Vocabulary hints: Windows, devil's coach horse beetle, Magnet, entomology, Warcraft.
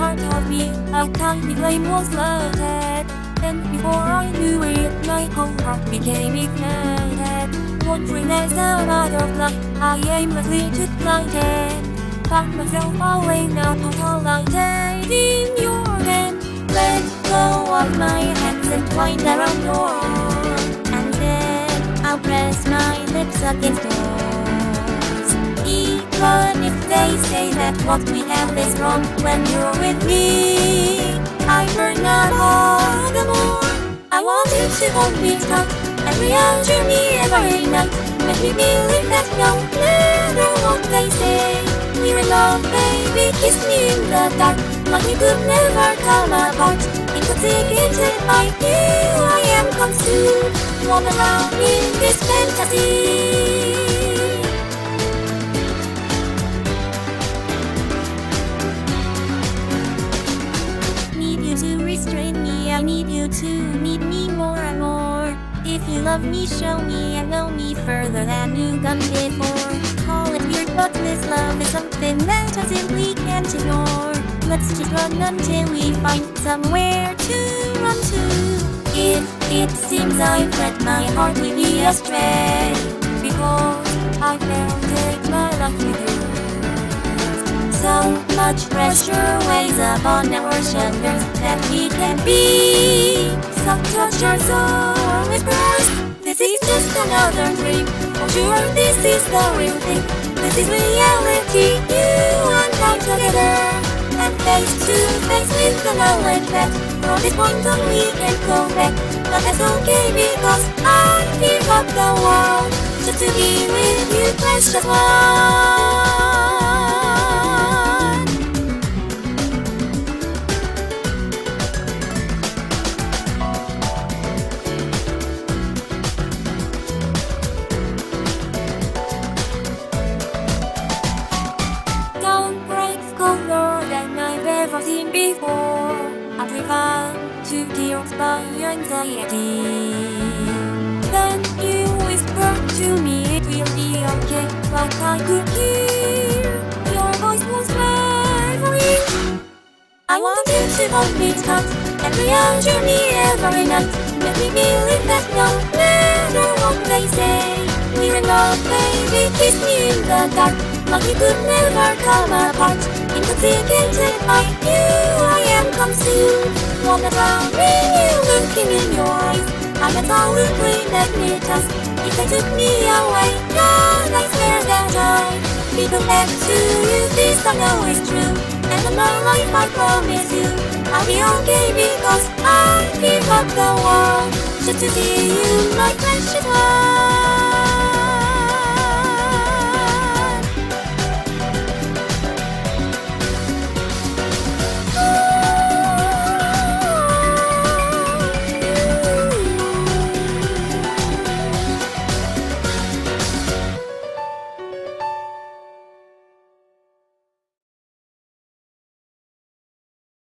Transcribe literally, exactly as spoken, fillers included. heart of me. A tiny flame was lighted, and before I knew it, my whole heart became ignited. Wandering as a butterfly, I aimlessly took flight and found myself away now, totalized in your hand. Let go of my hands and twine around your arm, and then I'll press my lips against yours. Even if they say that what we have is wrong, when you're with me, I burn out all the more. I want you to hold me tight and reassure me every night. Make me believe that no matter what they say, we're in love, baby. Kiss me in the dark, like we could never come apart. Intoxicated by you, I am consumed. Walk around in this fantasy. I need you to need me more and more. If you love me, show me and know me further than you've done before. Call it weird, but this love is something that I simply can't ignore. Let's just run until we find somewhere to run to. If it seems I've let my heart lead me astray, because I failed to take my life with you. So much pressure weighs upon our shoulders that we can't be self-conscious or whispers. This is just another dream. For sure, this is the real thing. This is reality. You and I together, and face to face with the knowledge that from this point on we can go back. But that's okay, because I give up the world just to be with you, precious one. Before I driven to tears by anxiety, then you whispered to me it will be okay, but I could hear your voice was quavering. I want you to hold me tight and reassure me every night. Make me believe that no matter what they say, we're in love, baby. Kiss me in the dark, like we could never come apart. Intoxicated by you, I am consumed. Wanna drown in you, looking in your eyes. I'm absolutely magnetized. If they took me away, God, I swear that I could go back to you. This I know is true, and in my life I promise you, I'll be okay, because I give up the world just to see you, my precious one.